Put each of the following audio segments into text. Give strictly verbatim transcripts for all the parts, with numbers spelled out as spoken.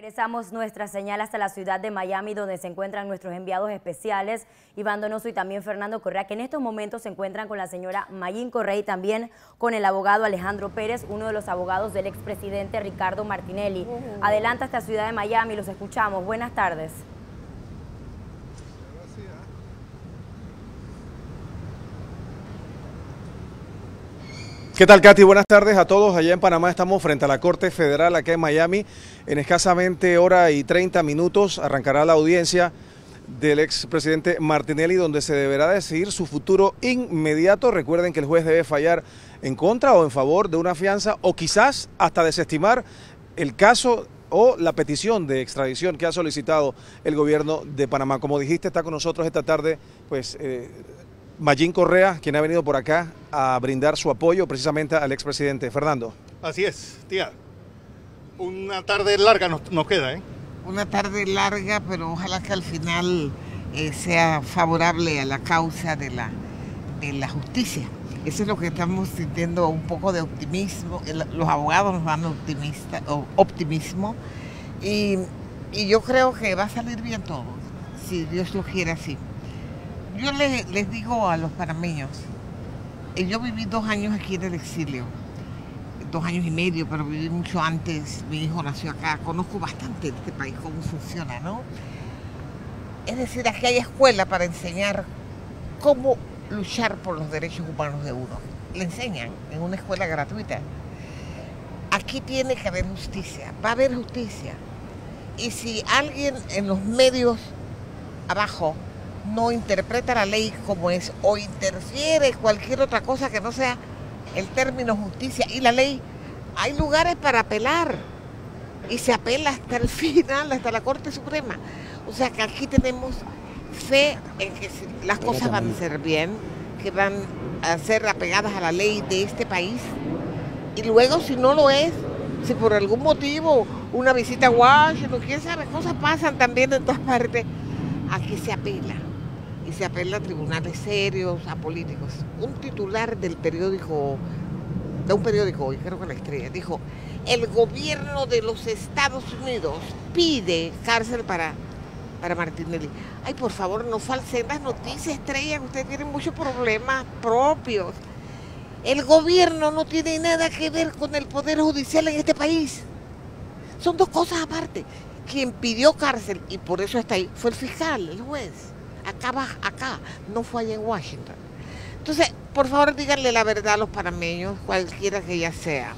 Regresamos nuestra señal hasta la ciudad de Miami, donde se encuentran nuestros enviados especiales, Iván Donoso y también Fernando Correa, que en estos momentos se encuentran con la señora Mayín Correa y también con el abogado Alejandro Pérez, uno de los abogados del expresidente Ricardo Martinelli. Uh-huh. Adelante hasta la ciudad de Miami, los escuchamos. Buenas tardes. ¿Qué tal, Katy? Buenas tardes a todos. Allá en Panamá estamos frente a la Corte Federal, acá en Miami. En escasamente hora y treinta minutos arrancará la audiencia del expresidente Martinelli, donde se deberá decidir su futuro inmediato. Recuerden que el juez debe fallar en contra o en favor de una fianza o quizás hasta desestimar el caso o la petición de extradición que ha solicitado el gobierno de Panamá. Como dijiste, está con nosotros esta tarde, pues... Eh, Mayín Correa, quien ha venido por acá a brindar su apoyo precisamente al expresidente. Fernando. Así es, tía. Una tarde larga nos, nos queda, ¿eh? Una tarde larga, pero ojalá que al final eh, sea favorable a la causa de la, de la justicia. Eso es lo que estamos sintiendo, un poco de optimismo. El, los abogados nos dan optimista, optimismo. Y, y yo creo que va a salir bien todo, si Dios lo quiere así. Yo les, les digo a los panameños, yo viví dos años aquí en el exilio, dos años y medio, pero viví mucho antes, mi hijo nació acá, conozco bastante este país, cómo funciona, ¿no? Es decir, aquí hay escuela para enseñar cómo luchar por los derechos humanos de uno. Le enseñan en una escuela gratuita. Aquí tiene que haber justicia, va a haber justicia. Y si alguien en los medios abajo no interpreta la ley como es o interfiere cualquier otra cosa que no sea el término justicia y la ley, hay lugares para apelar y se apela hasta el final, hasta la Corte Suprema. O sea que aquí tenemos fe en que las cosas van a ser bien, que van a ser apegadas a la ley de este país, y luego si no lo es, si por algún motivo una visita a Washington, quién sabe, cosas pasan también en todas partes, aquí se apela. Y se apela a tribunales serios, a políticos. Un titular del periódico, de un periódico hoy, creo que La Estrella, dijo: el gobierno de los Estados Unidos pide cárcel para, para Martinelli. Ay, por favor, no falsen las noticias, Estrella, que ustedes tienen muchos problemas propios. El gobierno no tiene nada que ver con el Poder Judicial en este país. Son dos cosas aparte. Quien pidió cárcel, y por eso está ahí, fue el fiscal, el juez. Acá, acá, no fue allá en Washington. Entonces, por favor, díganle la verdad a los panameños, cualquiera que ella sea.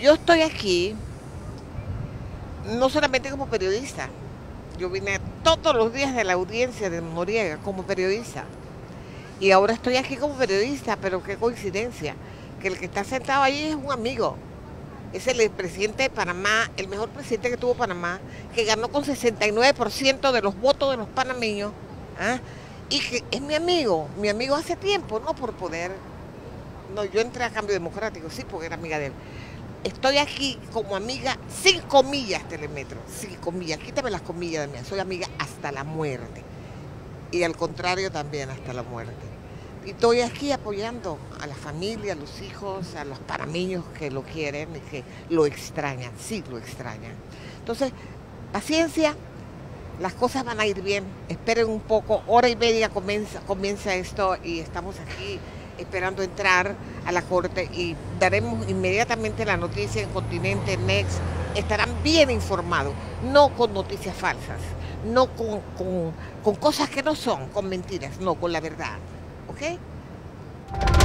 Yo estoy aquí, no solamente como periodista, yo vine todos los días de la audiencia de Noriega como periodista. Y ahora estoy aquí como periodista, pero qué coincidencia, que el que está sentado allí es un amigo. Es el presidente de Panamá, el mejor presidente que tuvo Panamá, que ganó con sesenta y nueve por ciento de los votos de los panameños. ¿Ah? Y que es mi amigo, mi amigo hace tiempo, no por poder. No, yo entré a Cambio Democrático, sí, porque era amiga de él. Estoy aquí como amiga, sin comillas, Telemetro, sin comillas, quítame las comillas de mí, soy amiga hasta la muerte. Y al contrario también, hasta la muerte. Y estoy aquí apoyando a la familia, a los hijos, a los panameños que lo quieren y que lo extrañan, sí lo extrañan. Entonces, paciencia. Las cosas van a ir bien, esperen un poco, hora y media comienza, comienza esto y estamos aquí esperando entrar a la corte y daremos inmediatamente la noticia en Continente Next. Estarán bien informados, no con noticias falsas, no con, con, con cosas que no son, con mentiras, no, con la verdad, ¿ok?